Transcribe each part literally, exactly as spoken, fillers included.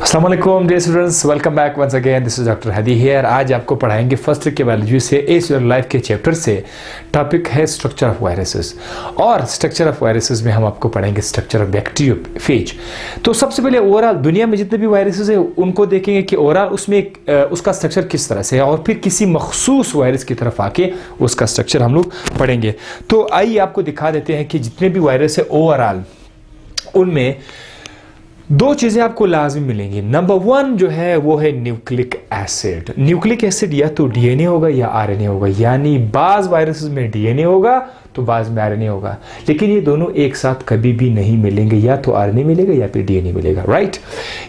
अस्सलाम वालेकुम dear students, welcome back once again. This is doctor Hadi here. आज आपको पढ़ाएंगे फर्स्ट ईयर के बायोलॉजी से ए सेलुलर लाइफ के चैप्टर से। टॉपिक है स्ट्रक्चर ऑफ वायरसेस, और स्ट्रक्चर ऑफ वायरसेस में हम आपको पढ़ाएंगे स्ट्रक्चर ऑफ बैक्टीरियोफेज। तो सबसे पहले ओवरऑल दुनिया में जितने भी वायरसेस हैं उनको देखेंगे कि ओवरऑल उसमें उसका स्ट्रक्चर किस तरह से है, और फिर किसी मखसूस वायरस की तरफ आके उसका स्ट्रक्चर हम लोग पढ़ेंगे। तो आइए आपको दिखा देते हैं कि जितने भी वायरस है ओवरऑल उनमें दो चीज़ें आपको लाजमी मिलेंगी। नंबर वन जो है वो है न्यूक्लिक एसिड। न्यूक्लिक एसिड या तो डीएनए होगा या आरएनए होगा, यानी बाज वायरसेस में डीएनए होगा तो बाज में आरएनए होगा, लेकिन ये दोनों एक साथ कभी भी नहीं मिलेंगे। या तो आरएनए मिलेगा या फिर डीएनए मिलेगा, राइट।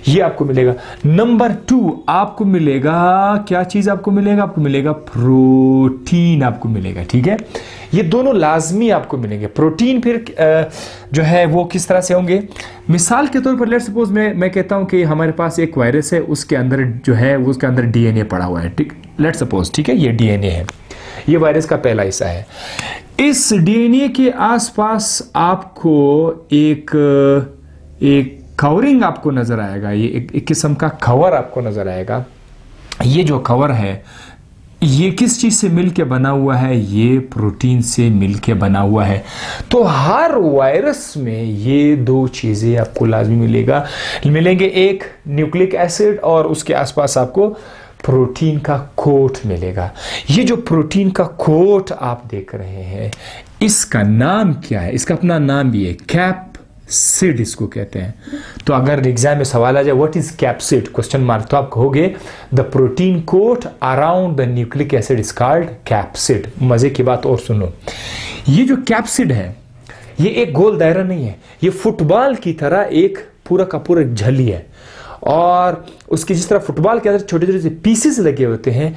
ये आपको मिलेगा। नंबर टू आपको मिलेगा क्या चीज़? आपको मिलेगा आपको मिलेगा प्रोटीन आपको मिलेगा, ठीक है। ये दोनों लाजमी आपको मिलेंगे। प्रोटीन फिर जो है वो किस तरह से होंगे? मिसाल के तौर पर लेट्स सपोज मैं मैं कहता हूं कि हमारे पास एक वायरस है, उसके अंदर जो है वो उसके अंदर डीएनए पड़ा हुआ है, ठीक। लेट्स सपोज, ठीक है, ये डीएनए है, ये वायरस का पहला हिस्सा है। इस डीएनए के आसपास आपको एक एक कवरिंग आपको नजर आएगा, ये एक, एक किस्म का कवर आपको नजर आएगा। ये जो कवर है ये किस चीज से मिलके बना हुआ है? ये प्रोटीन से मिलके बना हुआ है। तो हर वायरस में ये दो चीजें आपको लाजमी मिलेगा मिलेंगे एक न्यूक्लिक एसिड और उसके आसपास आपको प्रोटीन का कोट मिलेगा। ये जो प्रोटीन का कोट आप देख रहे हैं इसका नाम क्या है? इसका अपना नाम भी है, कैप सिड इसको कहते हैं। तो अगर एग्जाम में सवाल आ जाए what is capsid question mark, तो आप कहोगे the protein coat around the nucleic acid is called capsid. मजे की बात और सुनो, ये जो कैप्सिड है ये एक गोल दायरा नहीं है, ये फुटबॉल की तरह एक पूरा का पूरा झली है, और उसकी जिस तरह फुटबॉल के अंदर छोटे छोटे से पीसेस लगे होते हैं,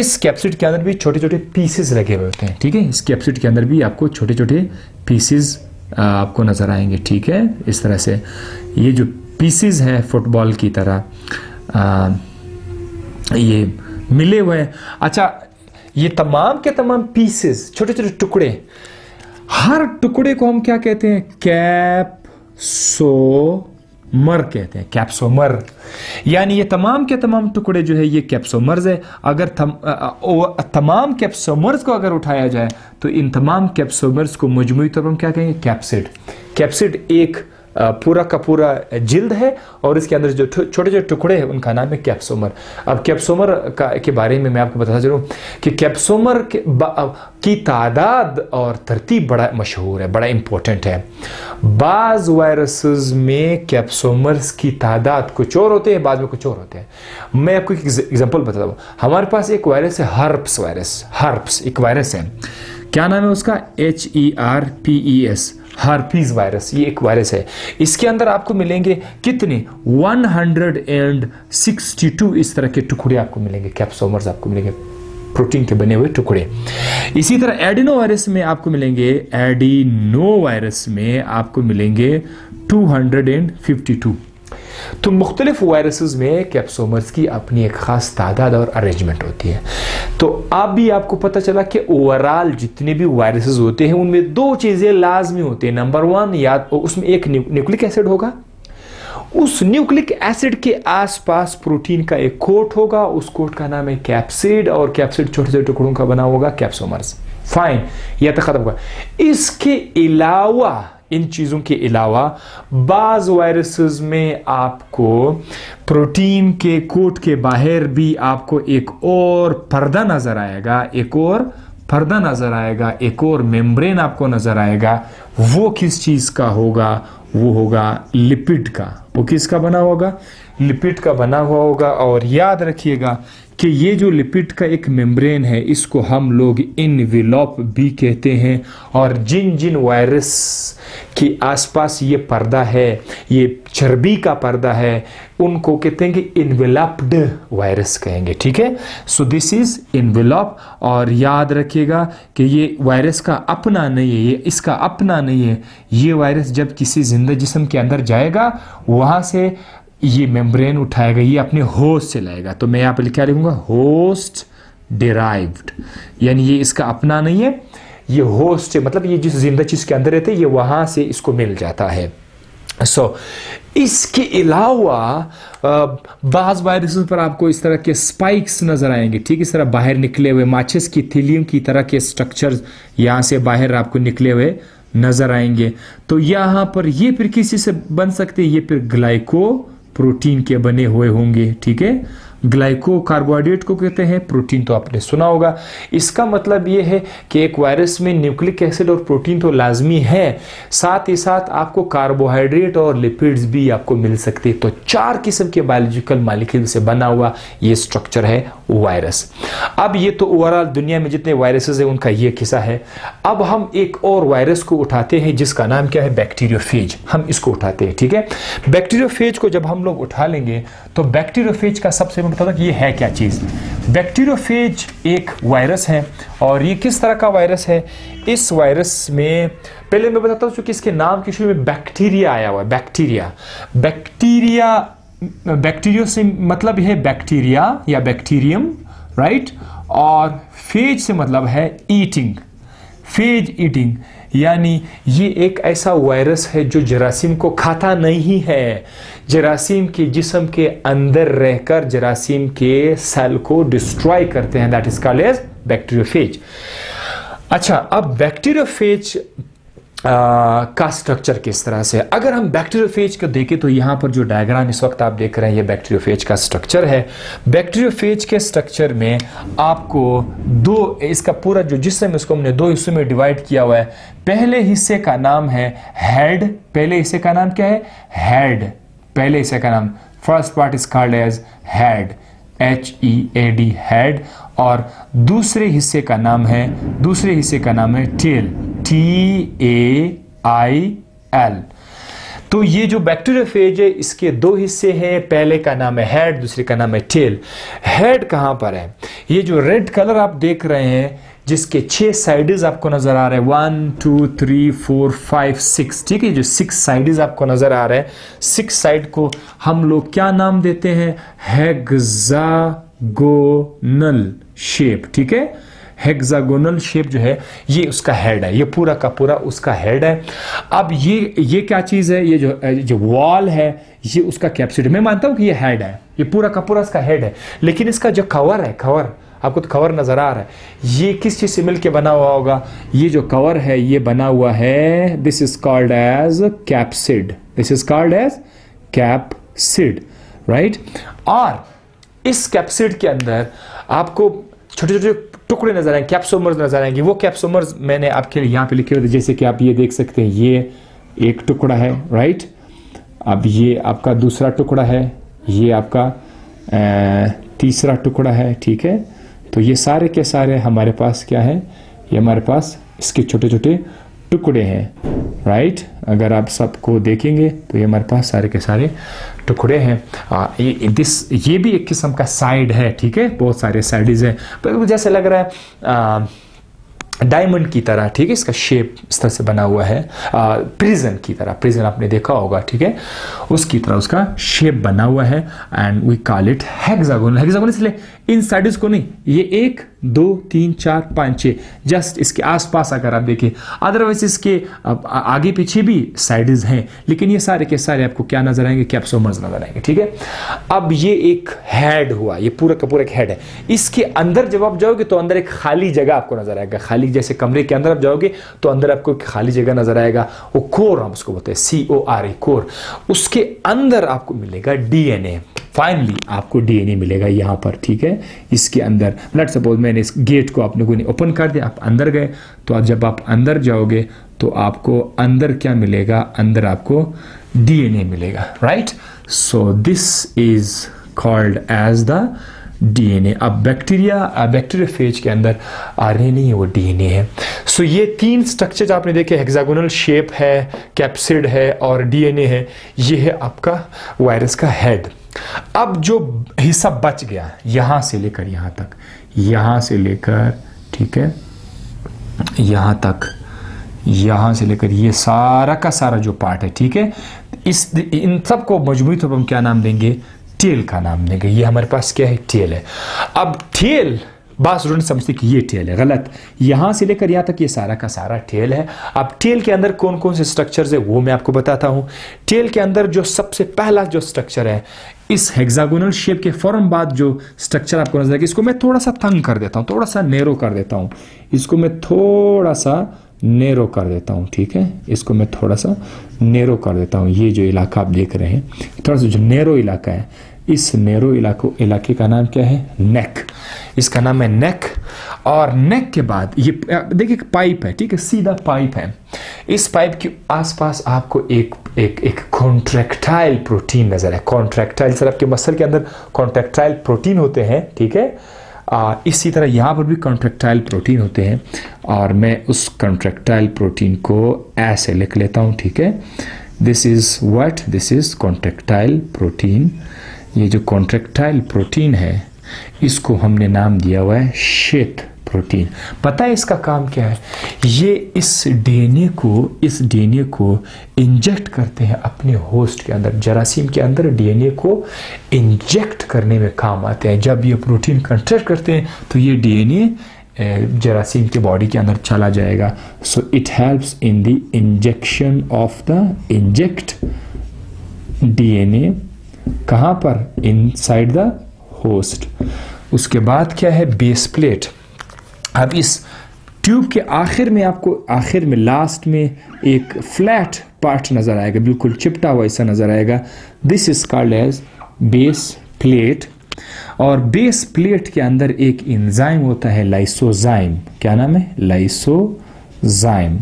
इस कैप्सिड के अंदर भी छोटे छोटे पीसेस लगे होते हैं, ठीक है। इस कैप्सिड के अंदर भी आपको छोटे छोटे पीसेस आपको नज़र आएंगे, ठीक है। इस तरह से ये जो पीसेस हैं फुटबॉल की तरह आ, ये मिले हुए हैं। अच्छा, ये तमाम के तमाम पीसेस, छोटे छोटे टुकड़े, हर टुकड़े को हम क्या कहते हैं? कैप्सोमर कहते हैं, कैप्सोमर। यानी ये तमाम के तमाम टुकड़े जो है ये कैप्सोमर्स है। अगर तम, तमाम कैप्सोमर्स को अगर उठाया जाए तो इन तमाम कैप्सोमर्स को मजमूई तौर पर हम क्या कहेंगे? कैप्सिड। कैप्सिड एक पूरा का पूरा जिल्द है और इसके अंदर जो छोटे छोटे टुकड़े हैं उनका नाम है कैप्सोमर। अब कैप्सोमर का के बारे में मैं आपको बताना चाहूँ कि कैप्सोमर के की तादाद और तरतीब बड़ा मशहूर है, बड़ा इम्पोर्टेंट है। बाज़ वायरसेस में कैप्सोमर्स की तादाद कुछ और होते हैं, बाद में कुछ और होते हैं। मैं आपको एक एग्जाम्पल बताता हूँ। हमारे पास एक वायरस है हर्प्स वायरस, हर्प्स एक वायरस है, क्या नाम है उसका? H E R P E S, herpes virus. ये एक वायरस है, इसके अंदर आपको मिलेंगे कितने? एक सौ बासठ इस तरह के टुकड़े आपको मिलेंगे, कैप्सोमर्स आपको मिलेंगे, प्रोटीन के बने हुए टुकड़े। इसी तरह एडिनो वायरस में आपको मिलेंगे, एडिनो वायरस में आपको मिलेंगे दो सौ बावन। तो मुख्तलिफ वायरसेस में कैप्सोमर्स की अपनी एक खास तादाद और अरेंजमेंट होती है। तो अब भी आपको पता चला कि ओवरऑल जितने भी वायरसेस होते हैं उनमें दो चीज़ें लाजमी होती हैं। नंबर वन, या उसमें एक न्यूक्लिक एसिड होगा, उस न्यूक्लिक एसिड के आसपास प्रोटीन का एक कोट होगा, उस कोट का नाम है कैप्सिड, और कैप्सिड छोटे छोटे टुकड़ों का बना होगा, कैप्सोमर्स। फाइन, यह तो खत्म होगा। इसके अलावा, इन चीज़ों के अलावा बाज़ वायरसेस में आपको प्रोटीन के कोट के बाहर भी आपको एक और पर्दा नज़र आएगा, एक और पर्दा नज़र आएगा, एक और मेम्ब्रेन आपको नज़र आएगा। वो किस चीज़ का होगा? वो होगा लिपिड का। वो किसका बना होगा? लिपिड का बना हुआ होगा। और याद रखिएगा कि ये जो लिपिड का एक मेम्ब्रेन है इसको हम लोग इनवेलप भी कहते हैं, और जिन जिन वायरस के आसपास ये पर्दा है, ये चर्बी का पर्दा है, उनको कहते हैं कि इनवेलप्ड वायरस कहेंगे, ठीक है। So this is envelope. और याद रखिएगा कि ये वायरस का अपना नहीं है, ये इसका अपना नहीं है। ये वायरस जब किसी जिंदा जिस्म के अंदर जाएगा वहाँ से ये मेम्ब्रेन उठाएगा, ये अपने होस्ट से लाएगा। तो मैं यहाँ पर क्या लिखूंगा? होस्ट डिराइव्ड, यानी ये इसका अपना नहीं है, ये होस्ट है, मतलब ये जिस जिंदा चीज के अंदर रहते हैं ये वहां से इसको मिल जाता है। सो so, इसके अलावा बाज़ वायरसों पर आपको इस तरह के स्पाइक्स नज़र आएंगे, ठीक, इस तरह बाहर निकले हुए माचिस की थिलियम की तरह के स्ट्रक्चर्स यहाँ से बाहर आपको निकले हुए नज़र आएंगे। तो यहाँ पर ये फिर किसी से बन सकते हैं, ये फिर ग्लाइको प्रोटीन के बने हुए होंगे, ठीक है, ग्लाइको कार्बोहाइड्रेट को कहते हैं, प्रोटीन तो आपने सुना होगा। इसका मतलब ये है कि एक वायरस में न्यूक्लिक एसिड और प्रोटीन तो लाजमी है, साथ ही साथ आपको कार्बोहाइड्रेट और लिपिड्स भी आपको मिल सकते हैं। तो चार किस्म के बायोलॉजिकल मॉलिक्यूल से बना हुआ ये स्ट्रक्चर है वायरस। अब ये तो ओवरऑल दुनिया में जितने वायरसेस हैं उनका ये किस्सा है। अब हम एक और वायरस को उठाते हैं जिसका नाम क्या है, बैक्टीरियोफेज, हम इसको उठाते हैं, ठीक है। बैक्टीरियोफेज को जब हम लोग उठा लेंगे तो बैक्टीरियोफेज का सबसे मतलब ये है क्या चीज। बैक्टीरियोफेज एक वायरस है और ये किस तरह का वायरस है, इस वायरस में पहले मैं बताता हूं क्योंकि इसके नाम के शुरू में बैक्टीरिया आया हुआ है। बैक्टीरिया बैक्टीरिया बैक्टीरियो से मतलब है बैक्टीरिया या बैक्टीरियम, राइट, और फेज से मतलब है ईटिंग, फेज ईटिंग, यानी ये एक ऐसा वायरस है जो जरासीम को खाता नहीं है, जरासीम के जिस्म के अंदर रहकर जरासीम के सेल को डिस्ट्रॉय करते हैं, that is called as bacteriophage. अच्छा, अब बैक्टीरियोफेज का स्ट्रक्चर किस तरह से, अगर हम बैक्टीरियोफेज को देखें तो यहाँ पर जो डायग्राम इस वक्त आप देख रहे हैं ये बैक्टीरियोफेज का स्ट्रक्चर है। बैक्टीरियोफेज के स्ट्रक्चर में आपको दो, इसका पूरा जो जिस्म है उसको हमने दो हिस्सों में डिवाइड किया हुआ है। पहले हिस्से का नाम है हेड, पहले हिस्से का नाम क्या है, हेड, पहले हिस्से का नाम, first part is called as head, H E A D, head, और दूसरे हिस्से का नाम है, दूसरे हिस्से का नाम है tail, T A I L. तो ये जो बैक्टीरियोफेज है इसके दो हिस्से हैं, पहले का नाम है हेड, दूसरे का नाम है टेल। हेड कहाँ पर है, ये जो रेड कलर आप देख रहे हैं जिसके छह साइड्स आपको नजर आ रहे हैं, one two three four five six, ठीक है, जो सिक्स साइड्स आपको नजर आ रहे हैं, सिक्स साइड को हम लोग क्या नाम देते हैं, हेक्सागोनल शेप, ठीक है, हेक्सागोनल शेप जो है ये उसका हेड है, ये पूरा का पूरा उसका हेड है। अब ये ये क्या चीज़ है, ये जो जो वॉल है ये उसका कैप्सिड, मैं मानता हूँ कि ये हेड है, ये पूरा का पूरा इसका हेड है, लेकिन इसका जो कवर है, कवर आपको तो कवर नज़र आ रहा है, ये किस चीज़ से मिलके बना हुआ होगा, ये जो कवर है ये बना हुआ है, this is called as capsid, this is called as capsid, right. और इस कैप्सिड के अंदर आपको छोटे छोटे टुकड़े नजर आएंगे, कैप्सोमर्स नजर आएंगे। वो कैप्सोमर्स मैंने आपके लिए यहाँ पे लिखे हुए थे, जैसे कि आप ये देख सकते हैं, ये एक टुकड़ा है, राइट, अब ये आपका दूसरा टुकड़ा है, ये आपका आ, तीसरा टुकड़ा है, ठीक है। तो ये सारे के सारे हमारे पास क्या है, ये हमारे पास इसके छोटे छोटे टुकड़े हैं, राइट। अगर आप सबको देखेंगे तो ये हमारे पास सारे के सारे टुकड़े हैं। आ, ये दिस ये भी एक किस्म का साइड है, ठीक है, बहुत सारे साइड्स हैं, पर जैसे लग रहा है डायमंड की तरह, ठीक है, इसका शेप इस तरह से बना हुआ है, आ, प्रिजन की तरह, प्रिजन आपने देखा होगा, ठीक है, उसकी तरह उसका शेप बना हुआ है, and we call it hexagonal. Hexagonal इसलिए इन साइड्स को नहीं, ये एक दो तीन चार पाँच छः, जस्ट इसके आसपास अगर आप देखें, अदरवाइज इसके आगे पीछे भी साइड्स हैं, लेकिन ये सारे के सारे आपको क्या नजर आएंगे, कैप्सोमर्स नजर आएंगे, ठीक है। अब ये एक हेड हुआ, ये पूरा का पूरा एक हेड है। इसके अंदर जब आप जाओगे तो अंदर एक खाली जगह आपको नजर आएगा, खाली, जैसे कमरे के अंदर आप जाओगे तो अंदर आपको एक खाली जगह नजर आएगा, वो कोर हम उसको बोलते हैं, सी ओ आर ए, कोर। उसके अंदर आपको मिलेगा डी एन ए, फाइनली आपको डीएनए मिलेगा यहाँ पर, ठीक है, इसके अंदर। लेट्स सपोज मैंने इस गेट को आपने कोई ओपन कर दिया, आप अंदर गए, तो आप जब आप अंदर जाओगे तो आपको अंदर क्या मिलेगा, अंदर आपको डीएनए मिलेगा, right. So this is called as the DNA. अब बैक्टीरिया बैक्टीरियोफेज के अंदर आरएनए नहीं है, वो डीएनए है। सो so, ये तीन स्ट्रक्चर आपने देखे, हेक्सागोनल शेप है, कैप्सिड है और डीएनए है, ये है आपका वायरस का हेड। अब जो हिस्सा बच गया, यहां से लेकर यहां तक, यहां से लेकर, ठीक है, यहां तक, यहां से लेकर ये सारा का सारा जो पार्ट है, ठीक है, इस इन सब को मजबूत हम क्या नाम देंगे, टेल का नाम देंगे। ये हमारे पास क्या है, टेल है। अब टेल बात स्टूडेंट समझते कि ये टेल है, गलत। यहाँ से लेकर यहाँ तक ये सारा का सारा टेल है। अब टेल के अंदर कौन कौन से स्ट्रक्चर्स है वो मैं आपको बताता हूँ। टेल के अंदर जो सबसे पहला जो स्ट्रक्चर है, इस हेक्सागोनल शेप के फौरन बाद जो स्ट्रक्चर आपको नजर आएगा, इसको मैं थोड़ा सा तंग कर देता हूँ, थोड़ा सा नेरो कर देता हूँ, इसको मैं थोड़ा सा नेरो कर देता हूँ, ठीक है, इसको मैं थोड़ा सा नेरो कर देता हूँ। ये जो इलाका आप देख रहे हैं, थोड़ा सा जो नेरो इलाका है, इस नेरो इलाको इलाके का नाम क्या है, नेक, इसका नाम है नेक। और नेक के बाद ये देखिए पाइप है, ठीक है, सीधा पाइप है। इस पाइप के आसपास आपको एक एक एक कॉन्ट्रैक्टाइल प्रोटीन नजर है। कॉन्ट्रैक्टाइल सर आपके मसल के अंदर कॉन्ट्रैक्टाइल प्रोटीन होते हैं, ठीक है, आ, इसी तरह यहाँ पर भी कॉन्ट्रैक्टाइल प्रोटीन होते हैं। और मैं उस कॉन्ट्रैक्टाइल प्रोटीन को ऐसे लिख लेता हूँ, ठीक है, this is what, this is contractile protein. ये जो कॉन्ट्रैक्टाइल प्रोटीन है इसको हमने नाम दिया हुआ है श्वेत प्रोटीन। पता है इसका काम क्या है? ये इस डीएनए को इस डीएनए को इंजेक्ट करते हैं अपने होस्ट के अंदर, जरासीम के अंदर डीएनए को इंजेक्ट करने में काम आते हैं। जब ये प्रोटीन कॉन्ट्रैक्ट करते हैं तो ये डीएनए जरासीम के बॉडी के अंदर चला जाएगा। So it helps in the injection of the inject DNA, कहाँ पर, इनसाइड द होस्ट। उसके बाद क्या है, बेस प्लेट। अब इस ट्यूब के आखिर में आपको आखिर में लास्ट में एक फ्लैट पार्ट नजर आएगा, बिल्कुल चिपटा हुआ ऐसा नजर आएगा, this is called as base plate. और बेस प्लेट के अंदर एक एंजाइम होता है लाइसोजाइम, क्या नाम है, लाइसोजाइम।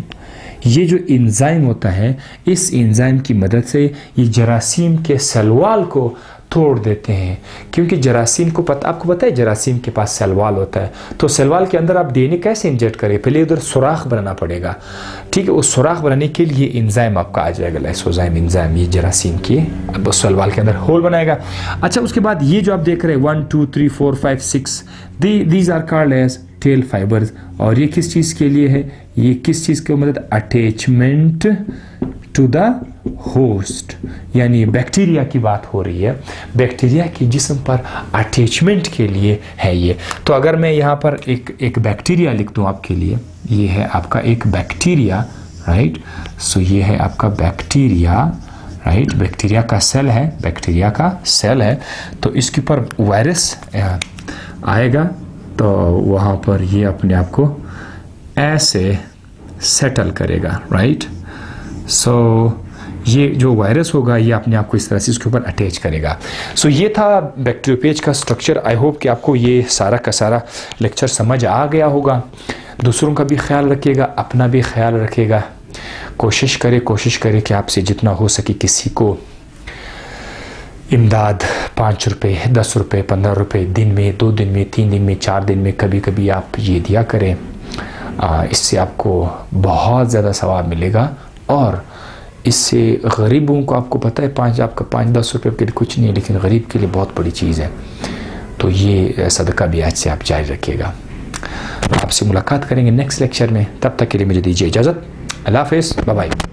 ये जो एंजाइम होता है, इस एंजाइम की मदद से ये जरासीम के सलवाल को तोड़ देते हैं, क्योंकि जरासीम को पता आपको पता है जरासीम के पास सलवाल होता है। तो सलवाल के अंदर आप डीएनए कैसे इंजेक्ट करें, पहले उधर सुराख बनाना पड़ेगा, ठीक है, उस सुराख बनाने के लिए एंजाइम आपका आ जाएगा, लाइसोजाइम एंजाइम। ये जरासीम के अब सलवाल के अंदर होल बनाएगा। अच्छा, उसके बाद ये जो आप देख रहे हैं one two three four five six these are called as tail fibres. और ये किस चीज़ के लिए है, ये किस चीज़ के मतलब, अटैचमेंट टू द होस्ट, यानी बैक्टीरिया की बात हो रही है, बैक्टीरिया के जिस्म पर अटैचमेंट के लिए है ये। तो अगर मैं यहाँ पर एक एक बैक्टीरिया लिख दूँ आपके लिए, ये है आपका एक बैक्टीरिया, राइट, सो ये है आपका बैक्टीरिया, राइट, बैक्टीरिया का सेल है, बैक्टीरिया का सेल है। तो इसके ऊपर वायरस आएगा तो वहाँ पर ये अपने आप को ऐसे सेटल करेगा, राइट। सो ये जो वायरस होगा ये अपने आप को इस तरह से इसके ऊपर अटैच करेगा। सो ये था बैक्टीरियोफेज का स्ट्रक्चर। आई होप कि आपको ये सारा का सारा लेक्चर समझ आ गया होगा। दूसरों का भी ख्याल रखिएगा, अपना भी ख्याल रखिएगा। कोशिश करें कोशिश करें कि आपसे जितना हो सके किसी को इमदाद, पाँच रुपये, दस रुपये, पंद्रह रुपये, दिन में, दो दिन में, तीन दिन में, चार दिन में, कभी कभी आप ये दिया करें। आ, इससे आपको बहुत ज़्यादा सवाब मिलेगा। और इससे गरीबों को, आपको पता है, पाँच आपका पाँच दस रुपये के लिए कुछ नहीं है, लेकिन गरीब के लिए बहुत बड़ी चीज़ है। तो ये सदका भी आज से आप जारी रखिएगा। आपसे मुलाकात करेंगे नेक्स्ट लेक्चर में, तब तक के लिए मुझे दीजिए इजाज़त। अल्लाह हाफ़िज़, बाय बाय।